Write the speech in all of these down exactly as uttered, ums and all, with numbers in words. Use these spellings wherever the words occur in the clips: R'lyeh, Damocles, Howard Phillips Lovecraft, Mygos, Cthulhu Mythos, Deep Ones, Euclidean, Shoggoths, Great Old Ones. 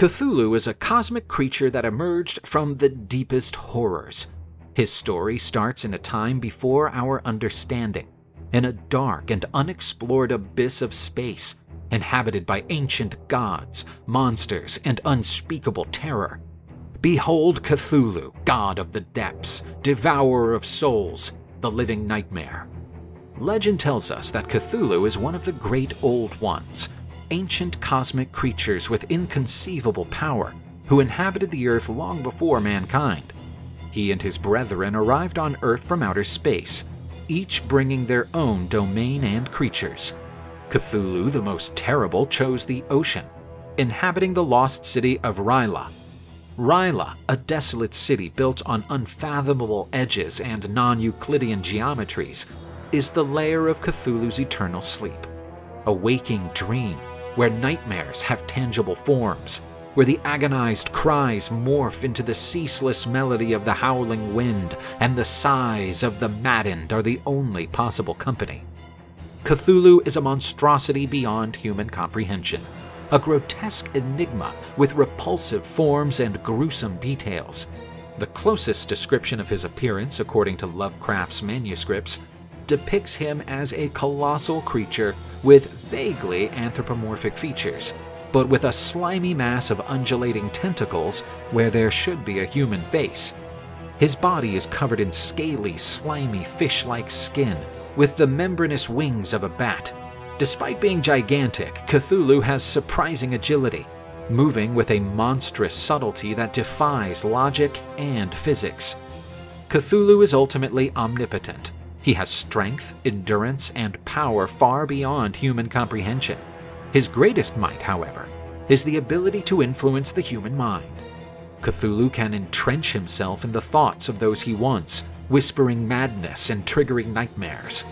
Cthulhu is a cosmic creature that emerged from the deepest horrors. His story starts in a time before our understanding, in a dark and unexplored abyss of space, inhabited by ancient gods, monsters, and unspeakable terror. Behold Cthulhu, god of the depths, devourer of souls, the living nightmare. Legend tells us that Cthulhu is one of the Great Old Ones, ancient cosmic creatures with inconceivable power who inhabited the Earth long before mankind. He and his brethren arrived on Earth from outer space, each bringing their own domain and creatures. Cthulhu, the most terrible, chose the ocean, inhabiting the lost city of R'lyeh. R'lyeh, a desolate city built on unfathomable edges and non-Euclidean geometries, is the lair of Cthulhu's eternal sleep, a waking dream where nightmares have tangible forms, where the agonized cries morph into the ceaseless melody of the howling wind, and the sighs of the maddened are the only possible company. Cthulhu is a monstrosity beyond human comprehension, a grotesque enigma with repulsive forms and gruesome details. The closest description of his appearance, according to Lovecraft's manuscripts, depicts him as a colossal creature with vaguely anthropomorphic features, but with a slimy mass of undulating tentacles where there should be a human face. His body is covered in scaly, slimy, fish-like skin, with the membranous wings of a bat. Despite being gigantic, Cthulhu has surprising agility, moving with a monstrous subtlety that defies logic and physics. Cthulhu is ultimately omnipotent. He has strength, endurance, and power far beyond human comprehension. His greatest might, however, is the ability to influence the human mind. Cthulhu can entrench himself in the thoughts of those he wants, whispering madness and triggering nightmares.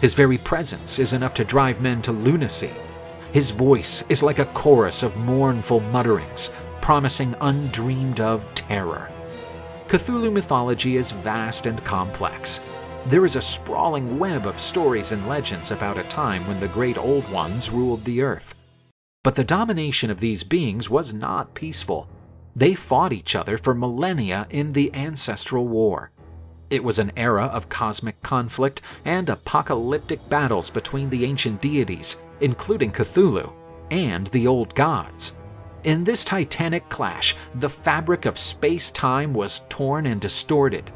His very presence is enough to drive men to lunacy. His voice is like a chorus of mournful mutterings, promising undreamed-of terror. Cthulhu mythology is vast and complex. There is a sprawling web of stories and legends about a time when the Great Old Ones ruled the Earth. But the domination of these beings was not peaceful. They fought each other for millennia in the Ancestral War. It was an era of cosmic conflict and apocalyptic battles between the ancient deities, including Cthulhu, and the old gods. In this titanic clash, the fabric of space-time was torn and distorted.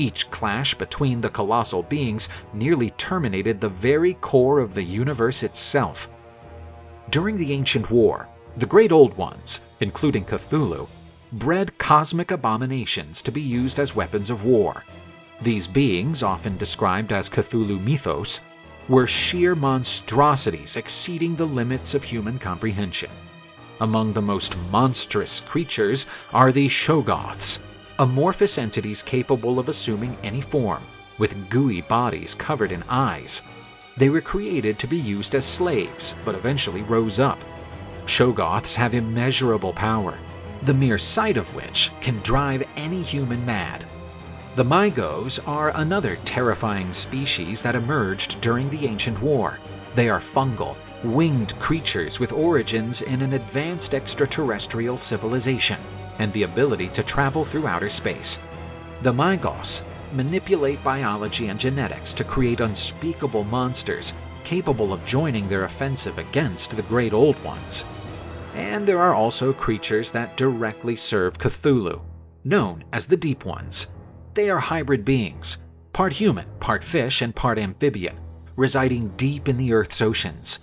Each clash between the colossal beings nearly terminated the very core of the universe itself. During the ancient war, the Great Old Ones, including Cthulhu, bred cosmic abominations to be used as weapons of war. These beings, often described as Cthulhu Mythos, were sheer monstrosities exceeding the limits of human comprehension. Among the most monstrous creatures are the Shoggoths, amorphous entities capable of assuming any form, with gooey bodies covered in eyes. They were created to be used as slaves, but eventually rose up. Shoggoths have immeasurable power, the mere sight of which can drive any human mad. The Mygos are another terrifying species that emerged during the ancient war. They are fungal, winged creatures with origins in an advanced extraterrestrial civilization and the ability to travel through outer space. The Mygos manipulate biology and genetics to create unspeakable monsters capable of joining their offensive against the Great Old Ones. And there are also creatures that directly serve Cthulhu, known as the Deep Ones. They are hybrid beings, part human, part fish, and part amphibian, residing deep in the Earth's oceans.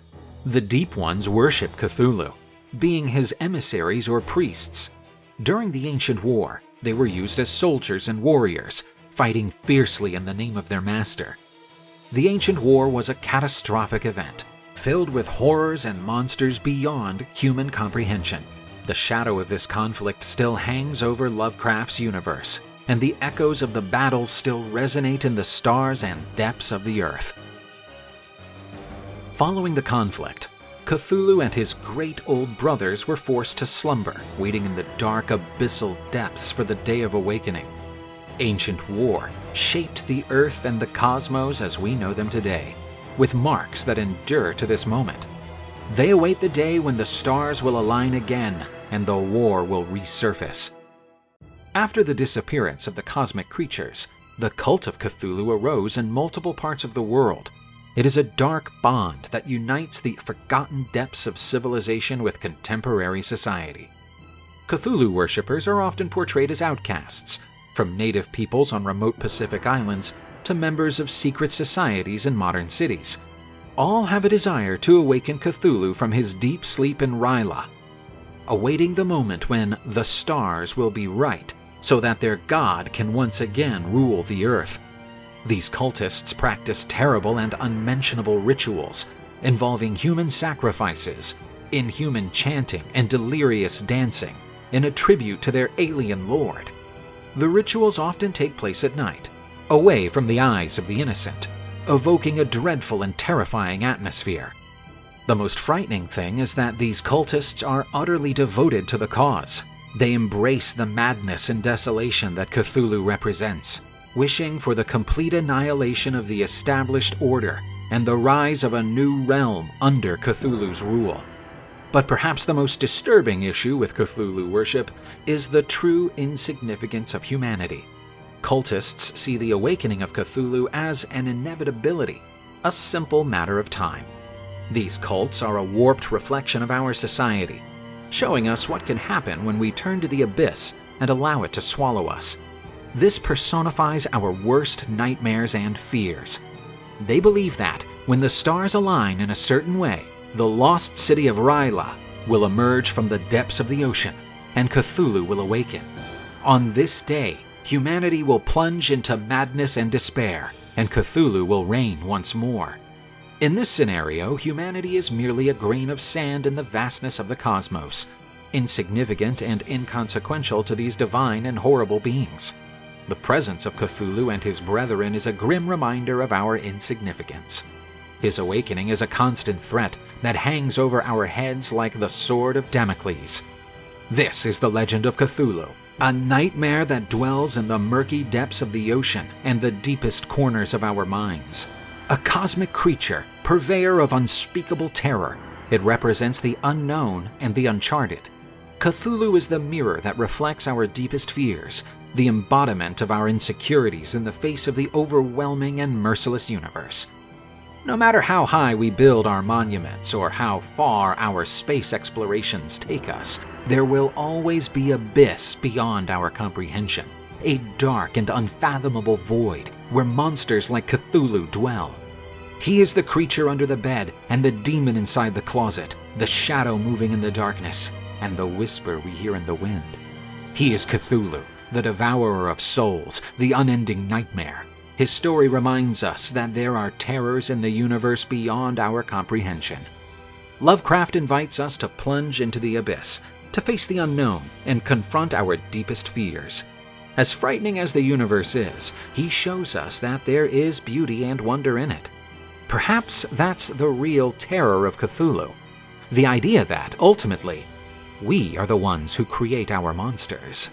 The Deep Ones worship Cthulhu, being his emissaries or priests. During the ancient war, they were used as soldiers and warriors, fighting fiercely in the name of their master. The ancient war was a catastrophic event, filled with horrors and monsters beyond human comprehension. The shadow of this conflict still hangs over Lovecraft's universe, and the echoes of the battles still resonate in the stars and depths of the Earth. Following the conflict, Cthulhu and his great old brothers were forced to slumber, waiting in the dark abyssal depths for the day of awakening. Ancient war shaped the Earth and the cosmos as we know them today, with marks that endure to this moment. They await the day when the stars will align again and the war will resurface. After the disappearance of the cosmic creatures, the cult of Cthulhu arose in multiple parts of the world. It is a dark bond that unites the forgotten depths of civilization with contemporary society. Cthulhu worshippers are often portrayed as outcasts, from native peoples on remote Pacific islands to members of secret societies in modern cities. All have a desire to awaken Cthulhu from his deep sleep in R'lyeh, awaiting the moment when the stars will be right so that their god can once again rule the earth. These cultists practice terrible and unmentionable rituals involving human sacrifices, inhuman chanting, and delirious dancing in a tribute to their alien lord. The rituals often take place at night, away from the eyes of the innocent, evoking a dreadful and terrifying atmosphere. The most frightening thing is that these cultists are utterly devoted to the cause. They embrace the madness and desolation that Cthulhu represents, wishing for the complete annihilation of the established order and the rise of a new realm under Cthulhu's rule. But perhaps the most disturbing issue with Cthulhu worship is the true insignificance of humanity. Cultists see the awakening of Cthulhu as an inevitability, a simple matter of time. These cults are a warped reflection of our society, showing us what can happen when we turn to the abyss and allow it to swallow us. This personifies our worst nightmares and fears. They believe that, when the stars align in a certain way, the lost city of R'lyeh will emerge from the depths of the ocean, and Cthulhu will awaken. On this day, humanity will plunge into madness and despair, and Cthulhu will reign once more. In this scenario, humanity is merely a grain of sand in the vastness of the cosmos, insignificant and inconsequential to these divine and horrible beings. The presence of Cthulhu and his brethren is a grim reminder of our insignificance. His awakening is a constant threat that hangs over our heads like the sword of Damocles. This is the legend of Cthulhu, a nightmare that dwells in the murky depths of the ocean and the deepest corners of our minds. A cosmic creature, purveyor of unspeakable terror, it represents the unknown and the uncharted. Cthulhu is the mirror that reflects our deepest fears, the embodiment of our insecurities in the face of the overwhelming and merciless universe. No matter how high we build our monuments or how far our space explorations take us, there will always be an abyss beyond our comprehension, a dark and unfathomable void where monsters like Cthulhu dwell. He is the creature under the bed and the demon inside the closet, the shadow moving in the darkness, and the whisper we hear in the wind. He is Cthulhu, the devourer of souls, the unending nightmare. His story reminds us that there are terrors in the universe beyond our comprehension. Lovecraft invites us to plunge into the abyss, to face the unknown, and confront our deepest fears. As frightening as the universe is, he shows us that there is beauty and wonder in it. Perhaps that's the real terror of Cthulhu, the idea that, ultimately, we are the ones who create our monsters.